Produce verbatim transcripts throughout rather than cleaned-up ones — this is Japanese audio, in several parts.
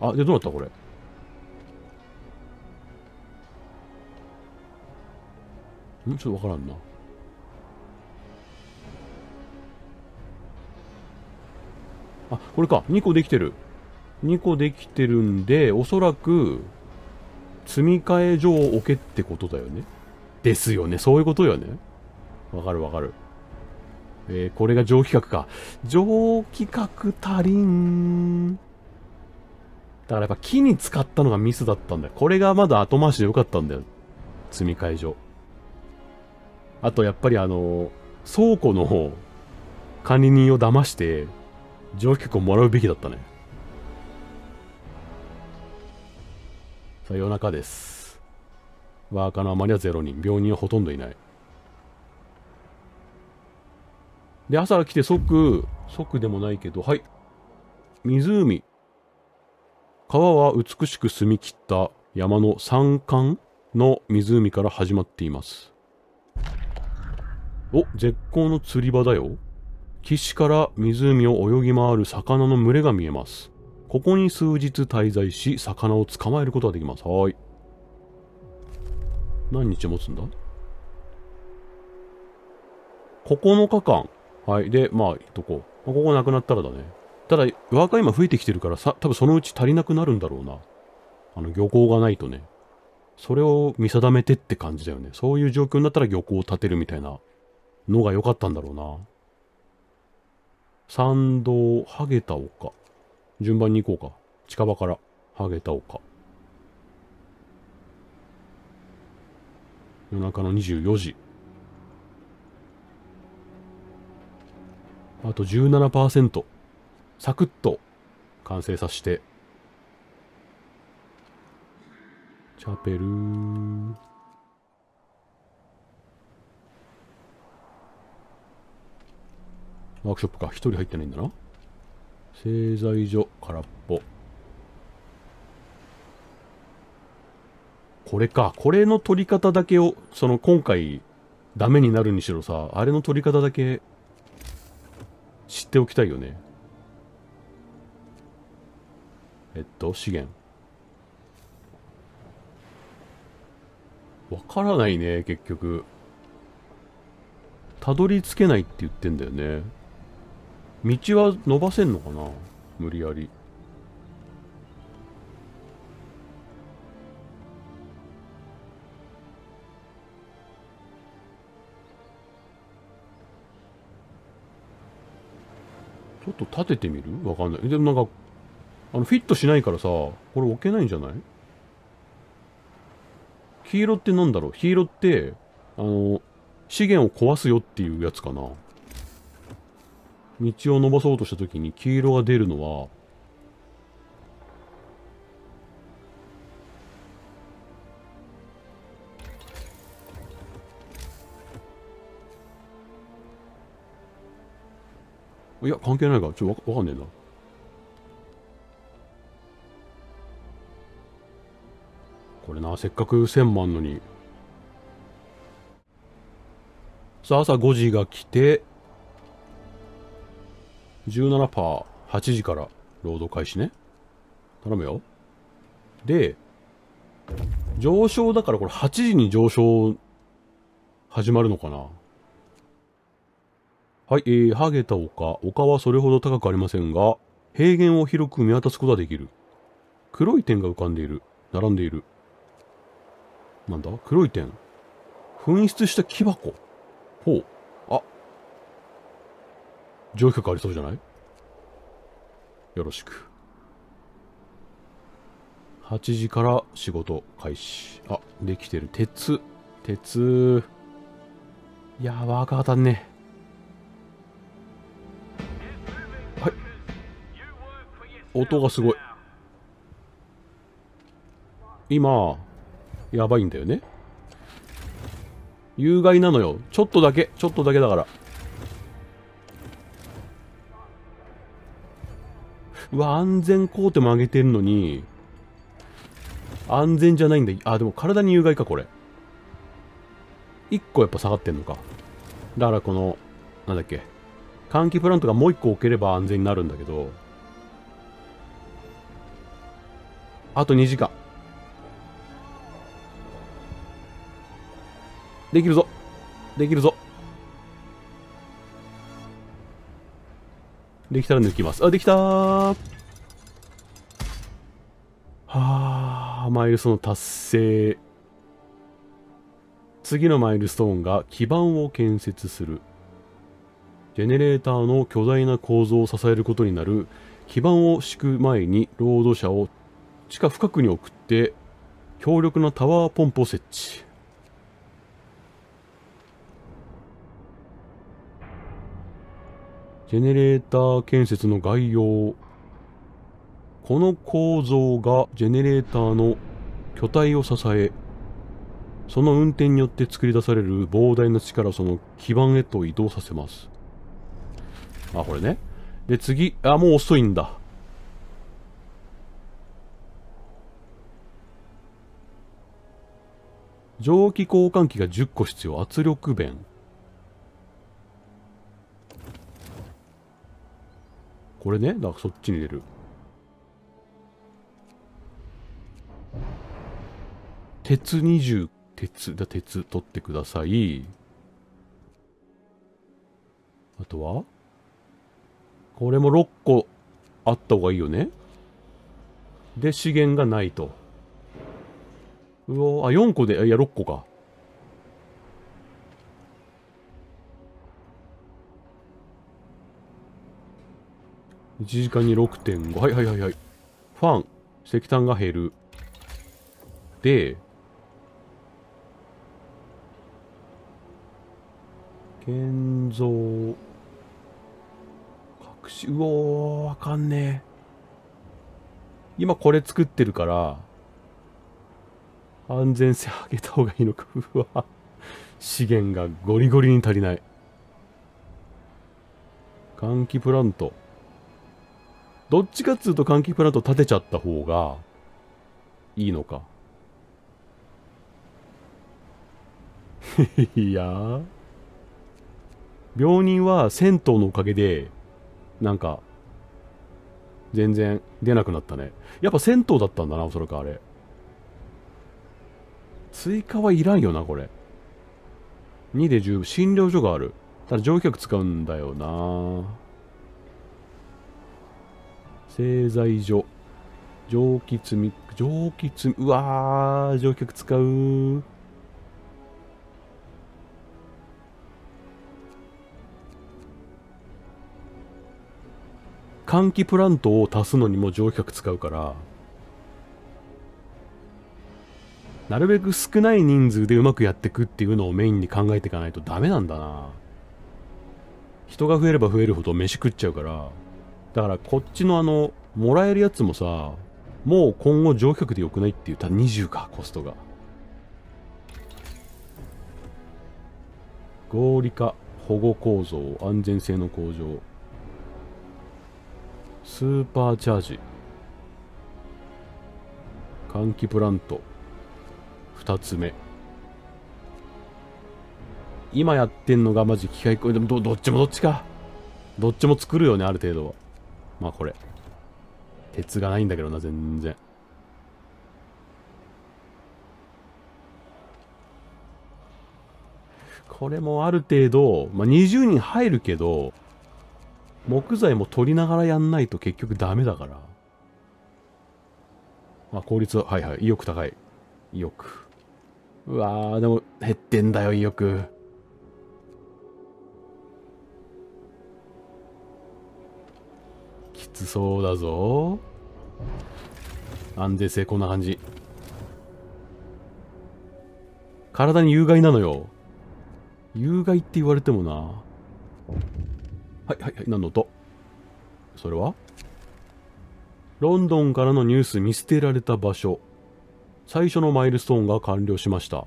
あ、で、どうなったこれ。ん、ちょっとわからんな。あ、これか。にこできてる。にこできてるんで、おそらく、積み替え場を置けってことだよね。ですよね。そういうことよね。わかるわかる。えー、これが上規格か。上規格足りん。だからやっぱ木に使ったのがミスだったんだよ。これがまだ後回しでよかったんだよ。積み替え場。あとやっぱりあの、倉庫の管理人を騙して、上規格をもらうべきだったね。さあ、夜中です。ワーカーの余りはゼロにん。病人はほとんどいない。で、朝来て即、即でもないけど、はい。湖。川は美しく澄み切った山の山間の湖から始まっています。お、絶好の釣り場だよ。岸から湖を泳ぎ回る魚の群れが見えます。ここに数日滞在し、魚を捕まえることができます。はーい。何日持つんだ ?ここのかかん。はい。で、まあ、いっとこう。まあ、ここなくなったらだね。ただ、ワーカー今増えてきてるから、さ、多分そのうち足りなくなるんだろうな。あの、漁港がないとね。それを見定めてって感じだよね。そういう状況になったら漁港を建てるみたいなのが良かったんだろうな。参道、ハゲタ丘。順番に行こうか。近場から、ハゲタ丘。夜中のにじゅうよじ。あと じゅうななパーセント。サクッと完成させて。チャペルー。ワークショップか。一人入ってないんだな。製材所、空っぽ。これか。これの取り方だけを、その今回、ダメになるにしろさ、あれの取り方だけ、知っておきたいよね。えっと、資源。わからないね、結局。たどり着けないって言ってんだよね。道は伸ばせんのかな？無理やり。ちょっと立ててみる？わかんない。でもなんか、あの、フィットしないからさ、これ置けないんじゃない？黄色ってなんだろう？黄色って、あの、資源を壊すよっていうやつかな。道を伸ばそうとしたときに黄色が出るのは、いや、関係ないから、ちょっとわかんねえな。これな、せっかく線もあんのに。さあ、朝ごじが来て、じゅうななパーセント、はちじから労働開始ね。頼むよ。で、上昇だからこれはちじに上昇始まるのかな。はい、えー、ハゲた丘。丘はそれほど高くありませんが、平原を広く見渡すことができる。黒い点が浮かんでいる。並んでいる。なんだ？黒い点。紛失した木箱。ほう。あ。上級ありそうじゃない？よろしく。はちじから仕事開始。あ、できてる。鉄。鉄。いやー、ワーカー当たんね。音がすごい。今、やばいんだよね。有害なのよ。ちょっとだけ、ちょっとだけだから。うわ、安全工程も上げてるのに、安全じゃないんだ。あ、でも体に有害か、これ。一個やっぱ下がってんのか。だからこの、なんだっけ。換気プラントがもう一個置ければ安全になるんだけど、あとにじかん。できるぞ。できるぞ。できたら抜きます。あ、できたー。はー、マイルストーン達成。次のマイルストーンが基盤を建設する。ジェネレーターの巨大な構造を支えることになる。基盤を敷く前に労働者を地下深くに送って強力なタワーポンプを設置。ジェネレーター建設の概要。この構造がジェネレーターの巨体を支え、その運転によって作り出される膨大な力をその基盤へと移動させます。あ、これね。で、次。あ、もう遅いんだ。蒸気交換機がじゅっこ必要。圧力弁。これね、だからそっちに入れる。鉄にじゅう、鉄だ、鉄取ってください。あとはこれもろっこあった方がいいよね。で、資源がないと。うおー、あ、よんこで、いや、ろっこか。いちじかんに ろくてんご。 はいはいはいはい。ファン。石炭が減る。で、建造。隠し、うおー、わかんねえ。今これ作ってるから、安全性上げた方がいいのか。うわ。資源がゴリゴリに足りない。換気プラント。どっちかっつうと換気プラント立てちゃった方がいいのか。いやー。病人は銭湯のおかげで、なんか、全然出なくなったね。やっぱ銭湯だったんだな、おそらくあれ。追加はいらんよな、これ。にでじゅう、診療所がある。ただ乗客使うんだよな。製材所。蒸気積み、蒸気積み、うわー、乗客使う。換気プラントを足すのにも乗客使うから、なるべく少ない人数でうまくやっていくっていうのをメインに考えていかないとダメなんだな。人が増えれば増えるほど飯食っちゃうから、だからこっちのあの、もらえるやつもさ、もう今後乗客でよくないって言ったらにじゅうか、コストが。合理化、保護構造、安全性の向上。スーパーチャージ。換気プラント。二つ目。今やってんのがマジ機械工、でも ど, どっちもどっちか。どっちも作るよね、ある程度は。まあこれ。鉄がないんだけどな、全然。これもある程度、まあにじゅうにん入るけど、木材も取りながらやんないと結局ダメだから。まあ効率は、はいはい、意欲高い。意欲。うわー、でも減ってんだよ、意欲。きつそうだぞ。安全性こんな感じ。体に有害なのよ。有害って言われてもな。はいはいはい、何の音？それは？ロンドンからのニュース見捨てられた場所。最初のマイルストーンが完了しました。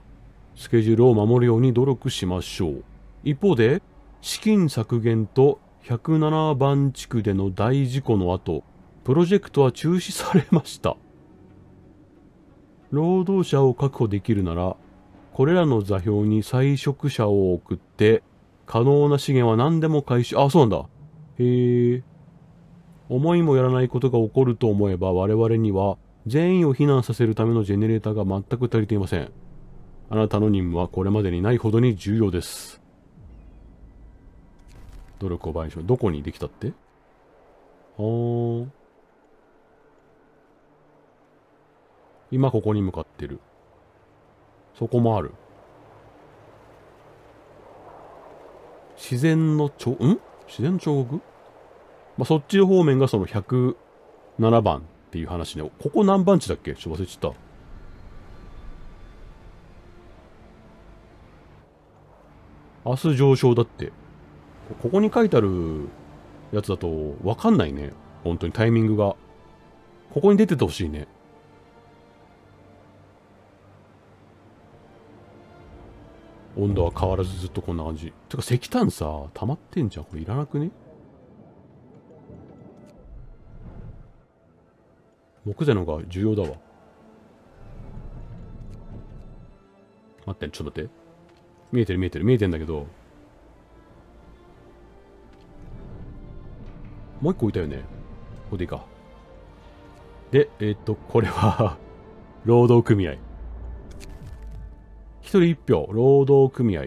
スケジュールを守るように努力しましょう。一方で、資金削減とひゃくななばん地区での大事故の後、プロジェクトは中止されました。労働者を確保できるなら、これらの座標に採食者を送って、可能な資源は何でも回収。あ、そうなんだ。へえ。思いもやらないことが起こると思えば我々には、全員を避難させるためのジェネレーターが全く足りていません。あなたの任務はこれまでにないほどに重要です。努力を倍にしろ。どこにできたって?あー。今ここに向かってる。そこもある。自然のちょ、ん?自然の彫刻?まあ、そっち方面がそのひゃくななばんっていう話ね。ここ何番地だっけ?ちょっと忘れちゃった。明日上昇だって。ここに書いてあるやつだとわかんないね。本当にタイミングが。ここに出ててほしいね。温度は変わらずずっとこんな感じ。てか石炭さ、溜まってんじゃん。これいらなくね?木材の方が重要だわ。待って、ちょっと待って。見えてる見えてる見えてんだけど。もう一個いたよね。ここでいいか。で、えー、っと、これは、労働組合。一人一票、労働組合。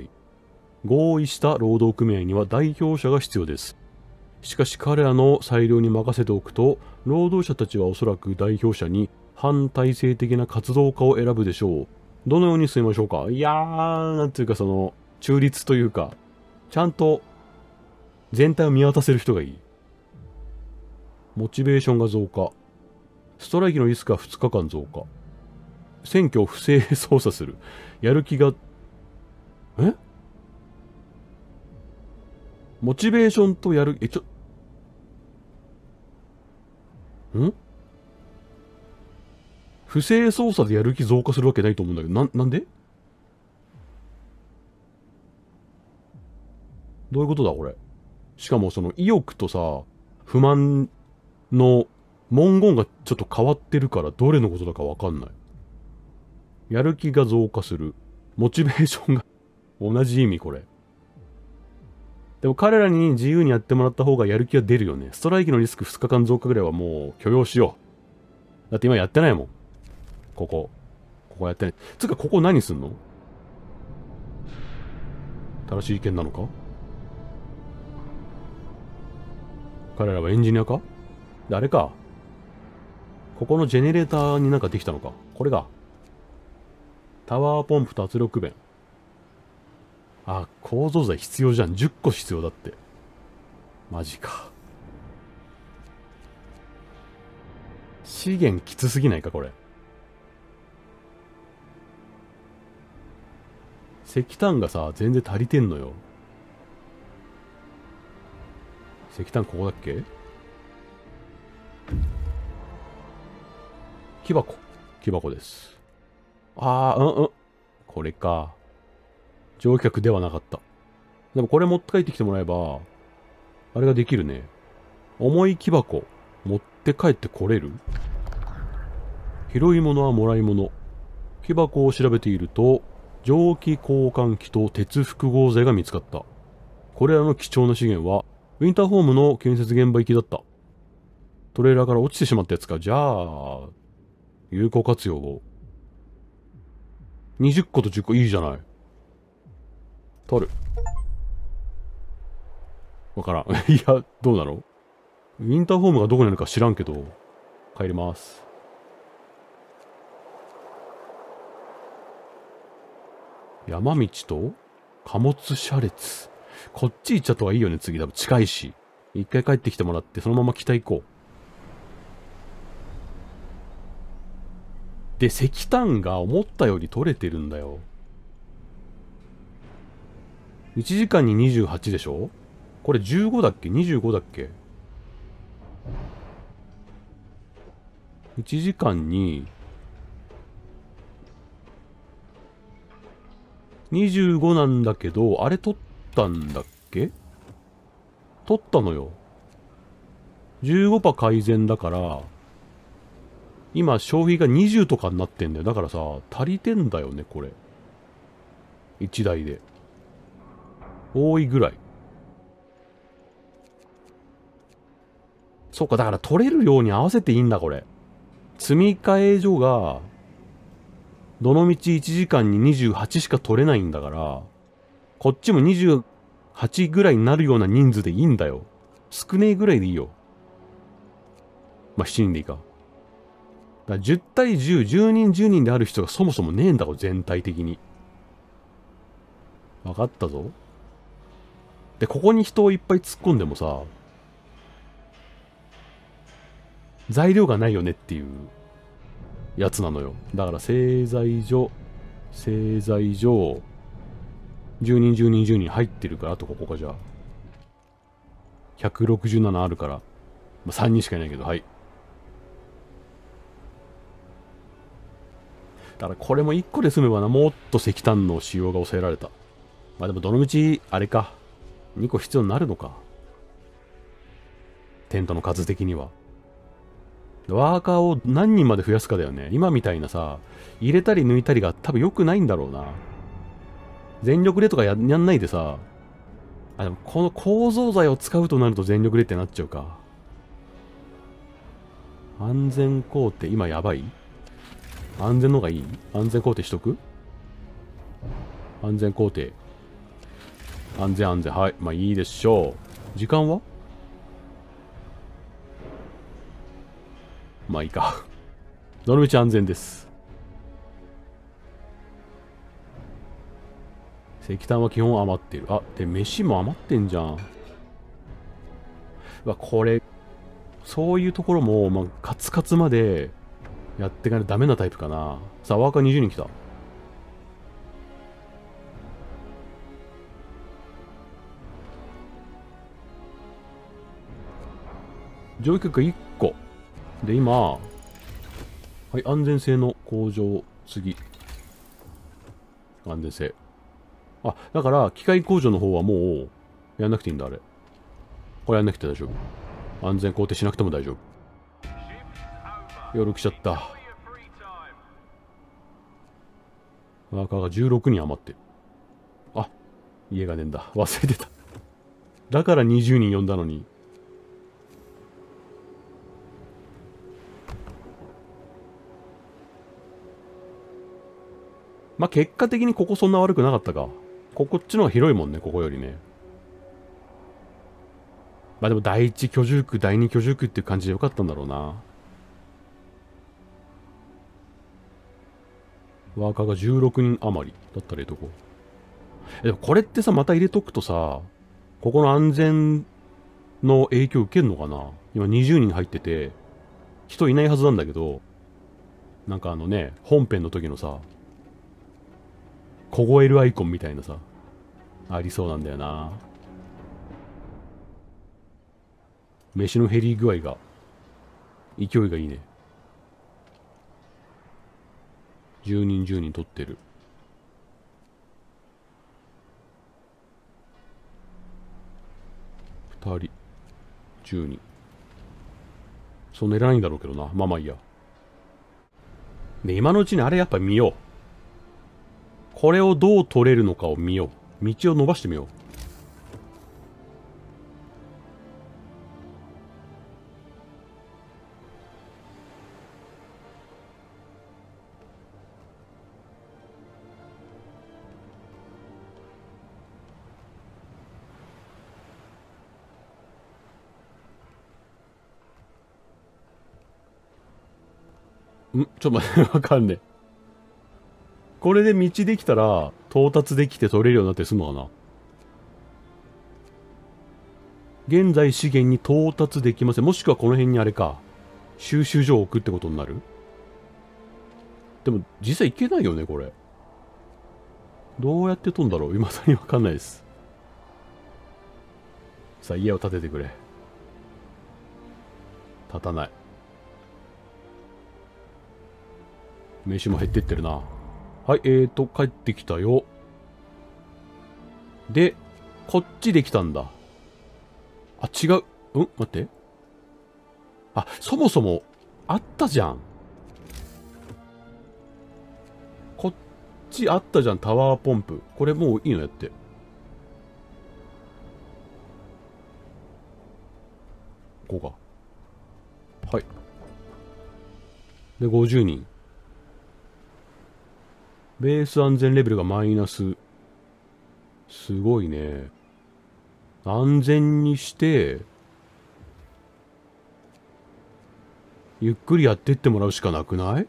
合意した労働組合には代表者が必要です。しかし彼らの裁量に任せておくと、労働者たちはおそらく代表者に反体制的な活動家を選ぶでしょう。どのように進めましょうか?いやー、なんていうかその、中立というか、ちゃんと全体を見渡せる人がいい。モチベーションが増加。ストライキのリスクはふつかかん増加。選挙を不正操作する。やる気が、え?モチベーションとやる、え、ちょ、ん?不正操作でやる気増加するわけないと思うんだけど、な、なんで?どういうことだ、これ。しかもその意欲とさ、不満、の文言がちょっと変わってるからどれのことだかわかんない。やる気が増加する。モチベーションが同じ意味これ。でも彼らに自由にやってもらった方がやる気が出るよね。ストライキのリスクふつかかん増加ぐらいはもう許容しよう。だって今やってないもん。ここ。ここやってない。つうかここ何すんの?正しい意見なのか?彼らはエンジニアか?あれか。ここのジェネレーターになんかできたのか。これが。タワーポンプと圧力弁。あ、構造材必要じゃん。じゅっこ必要だって。マジか。資源きつすぎないか、これ。石炭がさ、全然足りてんのよ。石炭ここだっけ?木箱。木箱です。ああ、うんうん。これか。乗客ではなかった。でもこれ持って帰ってきてもらえば、あれができるね。重い木箱、持って帰ってこれる?拾い物はもらい物。木箱を調べていると、蒸気交換機と鉄複合材が見つかった。これらの貴重な資源は、ウィンターホームの建設現場行きだった。トレーラーから落ちてしまったやつか。じゃあ、有効活用を。にじゅっことじゅっこいいじゃない。取る。わからん。いや、どうなの?ウィンターホームがどこにあるか知らんけど、帰ります。山道と貨物車列。こっち行っちゃった方がいいよね、次。多分近いし。一回帰ってきてもらって、そのまま北行こう。で、石炭が思ったより取れてるんだよ。いちじかんににじゅうはちでしょ?これじゅうごだっけ ?にじゅうご だっけ ?いち 時間ににじゅうごなんだけど、あれ取ったんだっけ?取ったのよ。じゅうごパーセント 改善だから、今、消費がにじゅうとかになってんだよ。だからさ、足りてんだよね、これ。いちだいで。多いぐらい。そうか、だから取れる量に合わせていいんだ、これ。積み替え所が、どの道いちじかんににじゅうはちしか取れないんだから、こっちもにじゅうはちぐらいになるような人数でいいんだよ。少ねえぐらいでいいよ。まあ、しちにんでいいか。だじゅう対じゅう、じゅうにんじゅうにんである人がそもそもねえんだろ、全体的に。わかったぞ。で、ここに人をいっぱい突っ込んでもさ、材料がないよねっていうやつなのよ。だから製材所、製材所、じゅうにん、じゅうにん、じゅうにん入ってるから、あとここか、じゃあ。ひゃくろくじゅうななあるから。まあ、さんにんしかいないけど、はい。だからこれもいっこで済めばな、もっと石炭の使用が抑えられた。まあでもどのみち、あれか。にこ必要になるのか。テントの数的には。ワーカーを何人まで増やすかだよね。今みたいなさ、入れたり抜いたりが多分良くないんだろうな。全力でとか や, やんないでさ、あ、でもこの構造材を使うとなると全力でってなっちゃうか。安全工程、今やばい？安全の方がいい？安全工程しとく？安全工程。安全安全。はい。まあいいでしょう。時間は？まあいいか。どのみち安全です。石炭は基本余ってる。あ、で、飯も余ってんじゃん。うわ、これ、そういうところも、まあ、カツカツまでやっていかないとダメなタイプかな。さあ、ワーカーにじゅうにん来た。上級いっこ。で、今、はい、安全性の向上、次。安全性。あ、だから、機械工場の方はもう、やんなくていいんだ、あれ。これやんなくて大丈夫。安全工程しなくても大丈夫。夜来ちゃった。ワーカーがじゅうろくにん余ってる。あ、家がねえんだ。忘れてた。だからにじゅうにん呼んだのに。まあ結果的にここそんな悪くなかったか。ここっちの方が広いもんね、ここよりね。まあでも第一居住区、第二居住区っていう感じでよかったんだろうな。ワーカーがじゅうろくにん余りだったら入れとこう。でもこれってさ、また入れとくとさ、ここの安全の影響受けるのかな。今にじゅうにん入ってて、人いないはずなんだけど、なんかあのね、本編の時のさ、凍えるアイコンみたいなさ、ありそうなんだよな。飯の減り具合が、勢いがいいね。じゅうにんじゅうにん取ってる。ふたり、じゅうにん。そう寝らないんだろうけどな。まあまあいいや。で、今のうちにあれやっぱ見よう。これをどう取れるのかを見よう。道を伸ばしてみよう。ん？ちょっと待って、わかんねえ。これで道できたら、到達できて取れるようになってすんのかな？現在資源に到達できません。もしくはこの辺にあれか。収集所を置くってことになる？でも、実際行けないよね、これ。どうやって飛んだろう？今更わかんないです。さあ、家を建ててくれ。建たない。飯も減ってってるな。はい、えーと、帰ってきたよ。で、こっちで来たんだ。あ、違う。うん？待って。あ、そもそも、あったじゃん。こっちあったじゃん、タワーポンプ。これもういいのやって。こうか。はい。で、ごじゅうにん。ベース安全レベルがマイナス。すごいね。安全にして、ゆっくりやってってもらうしかなくない？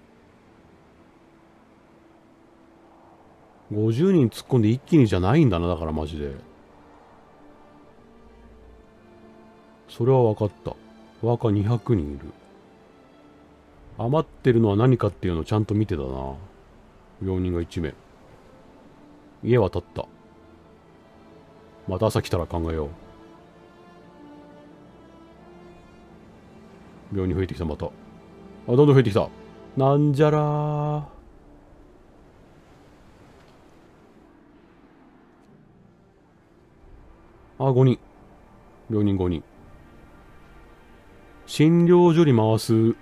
ごじゅう 人突っ込んで一気にじゃないんだな、だからマジで。それは分かった。若にひゃくにんいる。余ってるのは何かっていうのをちゃんと見てたな。病人がいちめい。家は建った。また朝来たら考えよう。病人増えてきた、また。あ、どんどん増えてきた。なんじゃらー。あ、ごにん。病人ごにん。診療所に回す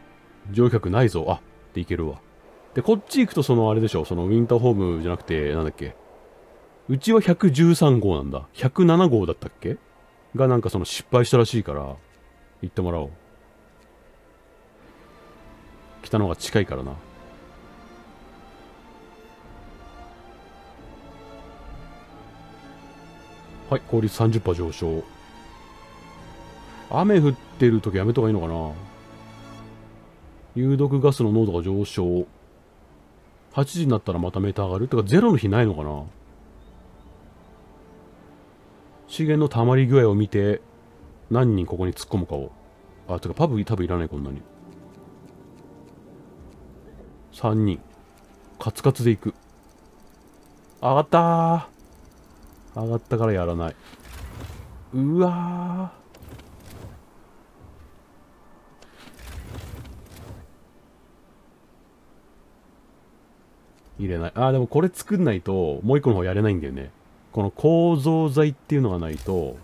乗客ないぞ。あ、でいけるわ。で、こっち行くとそのあれでしょ。そのウィンターホームじゃなくて、なんだっけ。うちはひゃくじゅうさんごうなんだ。ひゃくななごうだったっけがなんかその失敗したらしいから、行ってもらおう。来たのが近いからな。はい、効率 さんじゅっパーセント 上昇。雨降ってるときやめた方がいいのかな。有毒ガスの濃度が上昇。はちじになったらまたメーター上がる。てかゼロの日ないのかな。資源の溜まり具合を見て何人ここに突っ込むかを。あ、てかパブ多分いらない、こんなに。さんにん。カツカツでいく。上がったー。上がったからやらない。うわー。入れない。ああ、でもこれ作んないと、もう一個の方やれないんだよね。この構造材っていうのがないと、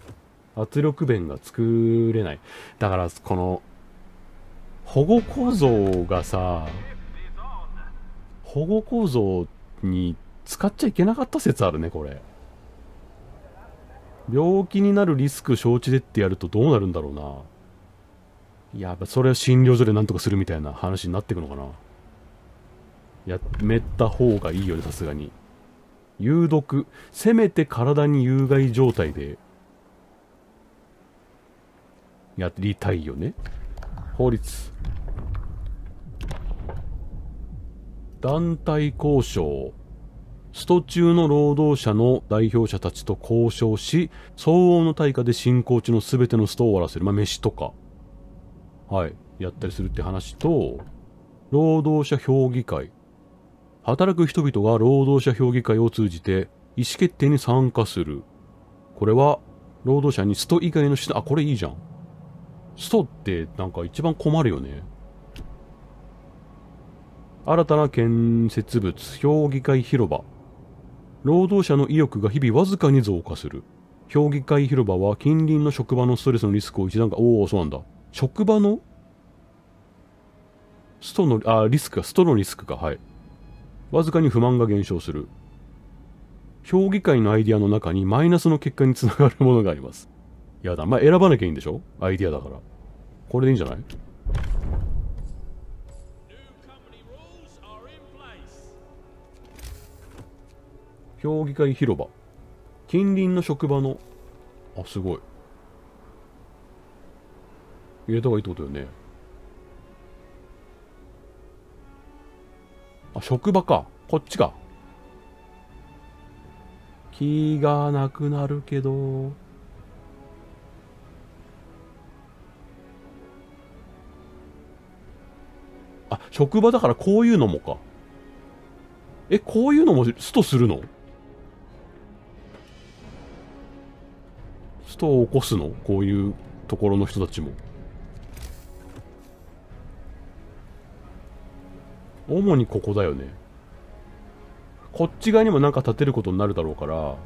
圧力弁が作れない。だから、この、保護構造がさ、保護構造に使っちゃいけなかった説あるね、これ。病気になるリスク承知でってやるとどうなるんだろうな。やっぱそれを診療所でなんとかするみたいな話になってくのかな。やめた方がいいよね、さすがに。有毒。せめて体に有害状態で、やりたいよね。法律。団体交渉。スト中の労働者の代表者たちと交渉し、相応の対価で進行中のすべてのストを終わらせる。まあ、飯とか。はい。やったりするって話と、労働者評議会。働く人々が労働者評議会を通じて意思決定に参加する。これは、労働者にスト以外の手段、あ、これいいじゃん。ストってなんか一番困るよね。新たな建設物、評議会広場。労働者の意欲が日々わずかに増加する。評議会広場は近隣の職場のストレスのリスクを一段階、おお、そうなんだ。職場のストの、あ、リスクか、ストのリスクか、はい。わずかに不満が減少する。評議会のアイディアの中にマイナスの結果につながるものがあります。やだ、まあ、選ばなきゃいいんでしょ？アイディアだから。これでいいんじゃない？評議会広場。近隣の職場の、あ、すごい。入れた方がいいってことよね。あ、職場か。こっちか。気がなくなるけど。あ、職場だからこういうのもか。え、こういうのもストするの？ストを起こすの？こういうところの人たちも。主にここだよね。こっち側にもなんか建てることになるだろうから。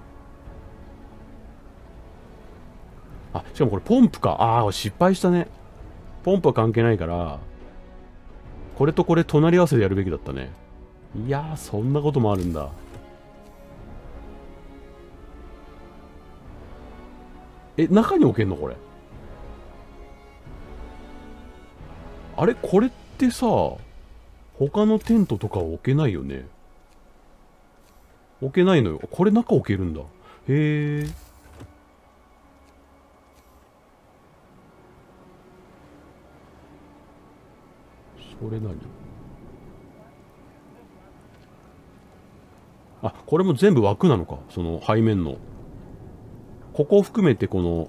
あ、しかもこれポンプか。ああ、失敗したね。ポンプは関係ないから、これとこれ隣り合わせでやるべきだったね。いやー、そんなこともあるんだ。え、中に置けんのこれ。あれ、これってさ、他のテントとかは置けないよね。置けないのよ。これ中置けるんだ。へえ。それ何？あ、これも全部枠なのか。その背面の。ここを含めてこの、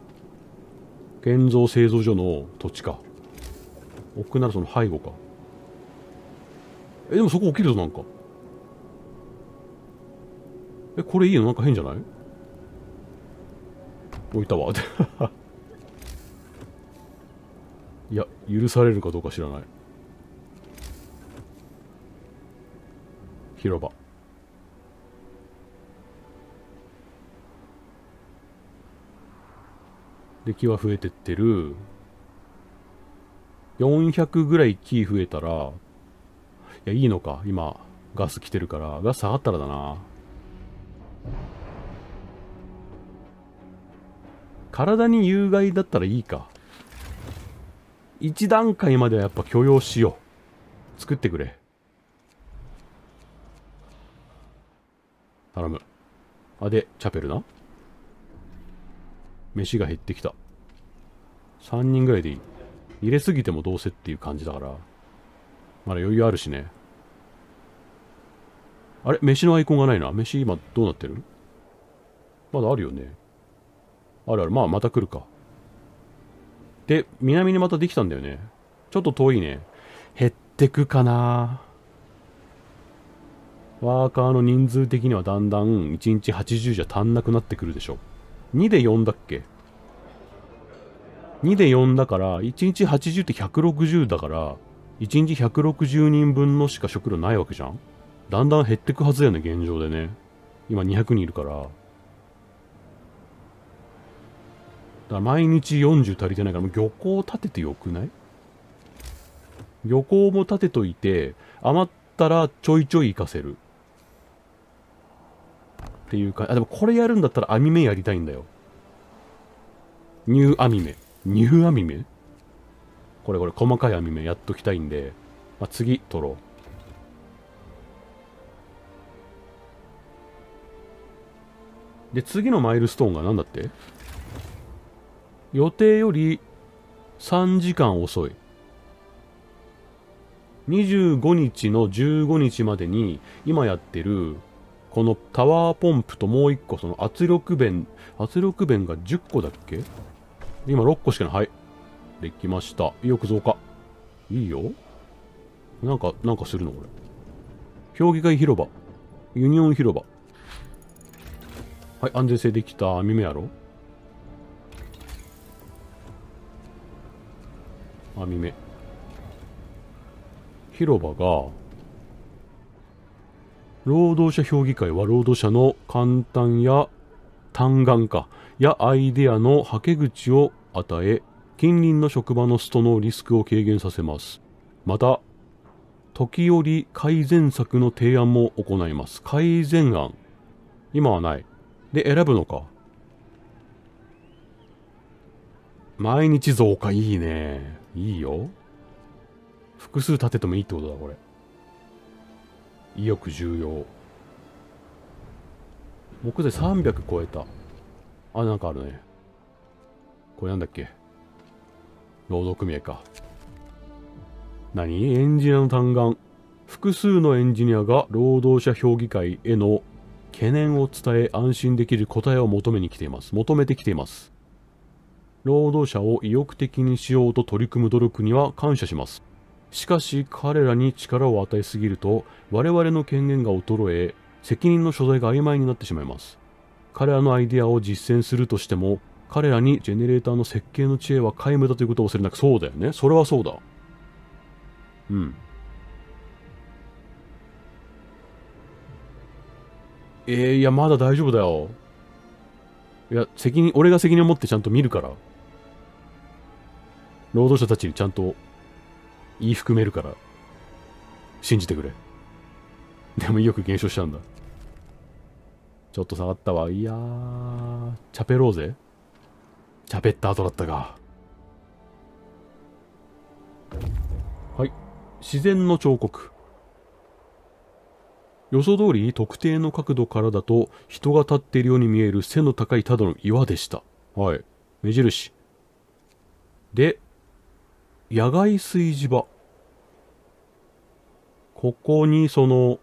建造製造所の土地か。奥ならその背後か。え、でもそこ起きるぞ、なんか。え、これいいの？なんか変じゃない？置いたわ。いや、許されるかどうか知らない。広場。で、木は増えてってる。よんひゃくぐらい木増えたら、いや、いいのか。今、ガス来てるから。ガス下がったらだな。体に有害だったらいいか。一段階まではやっぱ許容しよう。作ってくれ。頼む。あ、で、チャペルな。飯が減ってきた。さんにんぐらいでいい。入れすぎてもどうせっていう感じだから。まだ余裕あるしね。あれ？飯のアイコンがないな。飯今どうなってる？まだあるよね。あるある。まあまた来るか。で、南にまたできたんだよね。ちょっと遠いね。減ってくかな。ワーカーの人数的にはだんだんいちにちはちじゅうじゃ足んなくなってくるでしょ。にでよんだっけ？ に でよんだから、いちにちはちじゅうってひゃくろくじゅうだから、いちにちひゃくろくじゅうにんぶんのしか食料ないわけじゃん？だんだん減ってくはずだよね、現状でね。今にひゃくにんいるから。だから毎日よんじゅう足りてないから、もう漁港を立ててよくない？漁港も立てといて、余ったらちょいちょい活かせる。っていうか、あ、でもこれやるんだったら網目やりたいんだよ。ニュー網目。ニュー網目？これこれ、細かい網目やっときたいんで、まあ、次、取ろう。で、次のマイルストーンが何だって？予定よりさんじかん遅い。にじゅうごにちのじゅうごにちまでに、今やってる、このタワーポンプともういっこその圧力弁、圧力弁がじゅっこだっけ？今ろっこしかない。はい。できました。よく増加。いいよ。なんか、なんかするのこれ。評議会広場。ユニオン広場。はい、安全性できた。網目やろ？網目。広場が、労働者評議会は労働者の簡単や嘆願かやアイデアのはけ口を与え、近隣の職場のストのリスクを軽減させます。また、時折改善策の提案も行います。改善案。今はない。で、選ぶのか。毎日増加いいね。いいよ。複数立ててもいいってことだ、これ。意欲重要。木材さんびゃく超えた。あ、なんかあるね。これなんだっけ？労働組合か。何？エンジニアの嘆願。複数のエンジニアが労働者評議会への懸念を伝え、安心できる答えを求めに来ています。求めてきています。労働者を意欲的にしようと取り組む努力には感謝します。しかし彼らに力を与えすぎると我々の権限が衰え、責任の所在が曖昧になってしまいます。彼らのアイデアを実践するとしても、彼らにジェネレーターの設計の知恵は皆無だということを忘れなく。そうだよね。それはそうだ。うん。えー、いやまだ大丈夫だよ。いや、責任、俺が責任を持ってちゃんと見るから、労働者たちにちゃんと言い含めるから、信じてくれ。でも意欲減少しちゃうんだ。ちょっと下がったわ。いやー、チャペろうぜ。チャペった後だったか。はい。自然の彫刻。予想通り特定の角度からだと人が立っているように見える背の高いただの岩でした。はい。目印。で、野外炊事場。ここにその、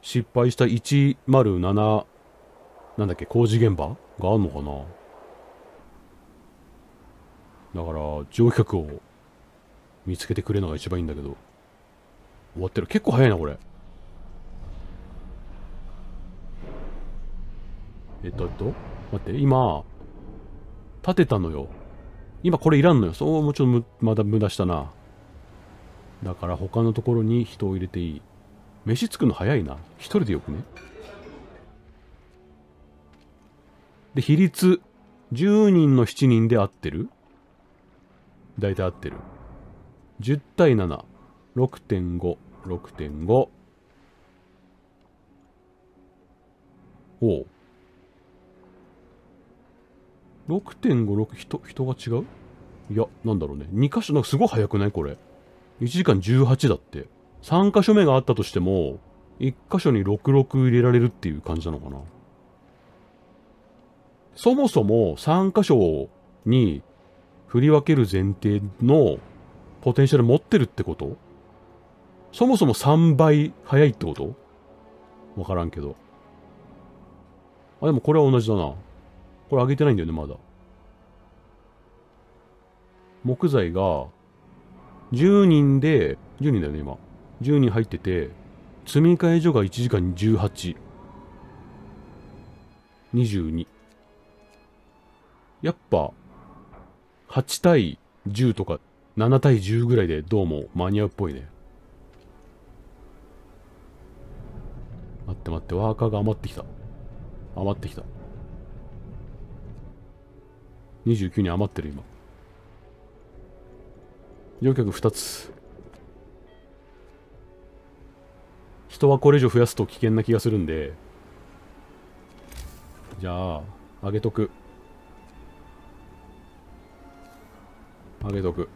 失敗したいちまるなな、なんだっけ、工事現場があるのかな。だから、乗客を見つけてくれるのが一番いいんだけど。終わってる。結構早いな、これ。えっと、えっと、待って、今、立てたのよ。今これいらんのよ。そう、もうちょっとまだ無駄したな。だから他のところに人を入れていい。飯作るの早いな。一人でよくね。で、比率。じゅうにんのしちにんで合ってる？大体合ってる。じゅうたいなな。ろくてんご。ろくてんご。おう。ろくてんごろく、人、人が違う？いや、なんだろうね。にかしょ、なんかすごい早くない？これ。いちじかんじゅうはちだって。さんかしょめがあったとしても、いっかしょにろくろく入れられるっていう感じなのかな。そもそもさんかしょに振り分ける前提のポテンシャル持ってるってこと？そもそもさんばい早いってこと？わからんけど。あ、でもこれは同じだな。これ上げてないんだよね、まだ。木材が、じゅうにんで、じゅうにんだよね、今。じゅうにん入ってて、積み替え所がいちじかんじゅうはち。にじゅうに。やっぱ、はちたいじゅうとか、ななたいじゅうぐらいでどうも間に合うっぽいね。待って待って、ワーカーが余ってきた。余ってきた。にじゅうきゅうにん余ってる今。乗客ふたつ。人はこれ以上増やすと危険な気がするんで、じゃあ上げとく上げとく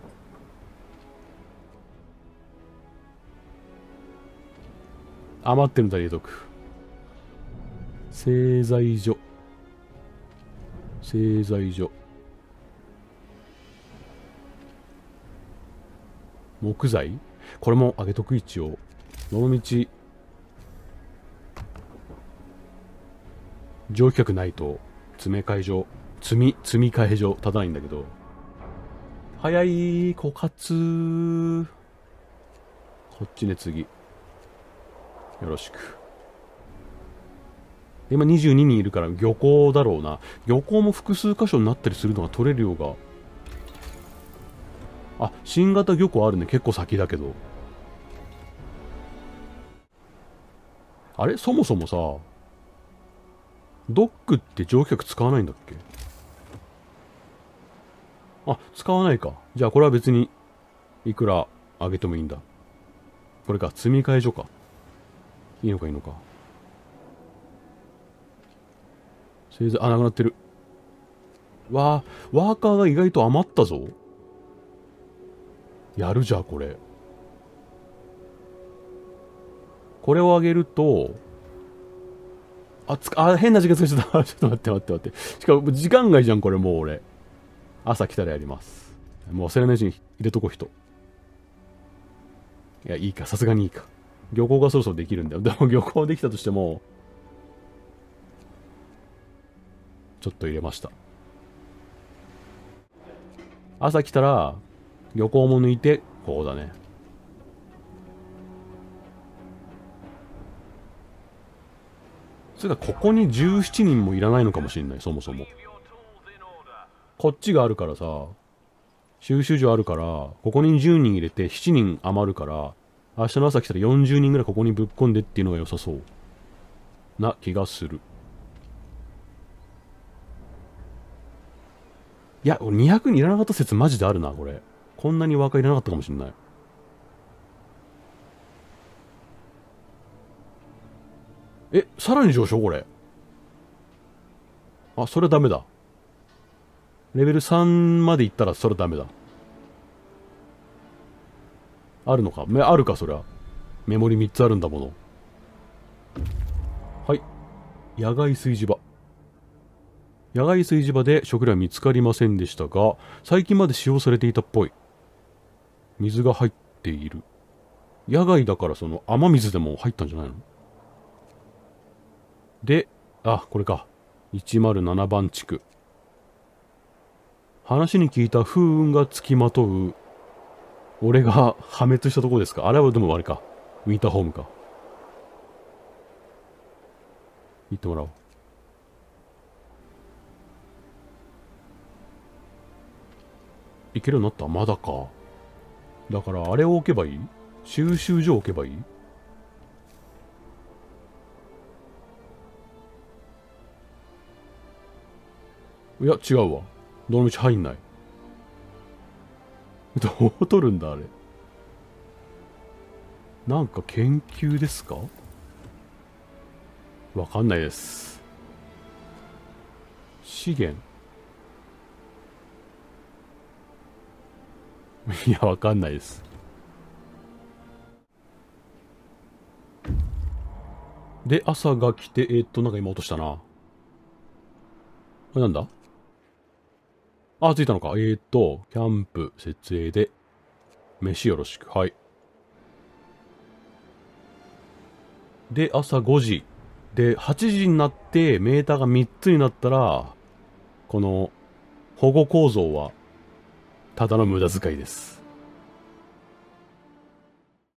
余ってるんだ、入れとく。製材所製材所木材？これも上げとく、一応。どの道、乗客ないと、詰め替え所、積み、積み替え所、立たないんだけど。早い、枯渇。こっちね、次。よろしく。今にじゅうににんいるから、漁港だろうな。漁港も複数箇所になったりするのが取れる量が。あ、新型漁港あるね。結構先だけど。あれ？そもそもさ、ドックって乗客使わないんだっけ？あ、使わないか。じゃあこれは別に、いくら上げてもいいんだ。これか、積み替え所か。いいのかいいのか。製材、あ、なくなってる。わー、ワーカーが意外と余ったぞ。やるじゃん、これ。これを上げると、あ、つか、あ、変な時間使っちゃった。ちょっと待って待って待って。しかも、時間外じゃん、これ、もう俺。朝来たらやります。もう忘れないうちに入れとこう、人。いや、いいか、さすがにいいか。漁港がそろそろできるんだよ。でも、漁港できたとしても、ちょっと入れました。朝来たら、漁港も抜いて、ここだね。それか、ここにじゅうしちにんもいらないのかもしれない、そもそも。こっちがあるからさ、収集所あるから、ここにじゅうにん入れてしちにん余るから、明日の朝来たらよんじゅうにんぐらいここにぶっ込んでっていうのが良さそう。な気がする。いや、にひゃくにんいらなかった説マジであるな、これ。こんなにワーカーいらなかったかもしれない。え、さらに上昇これ。あ、それダメだ。レベルさんまでいったらそれダメだ。あるのか。あるか、そりゃ。メモリみっつあるんだもの。野外炊事場。野外炊事場で食料は見つかりませんでしたが、最近まで使用されていたっぽい。水が入っている。野外だからその雨水でも入ったんじゃないので、あ、これか。いちまるななばん地区。話に聞いた風雲がつきまとう。俺が破滅したところですか。あれはでもあれか。ウィンターホームか。行ってもらおう。行けるようになった。まだか。だからあれを置けばいい。収集所を置けばいい。いや違うわ。どのみち入んない。どう取るんだあれ。なんか研究ですか。わかんないです。資源。いやわかんないです。で朝が来て、えっとなんか今落としたな。これなんだ。あ、着いたのか。えー、っと、キャンプ、設営で、飯よろしく。はい。で、朝ごじ。で、はちじになって、メーターがみっつになったら、この、保護構造は、ただの無駄遣いです。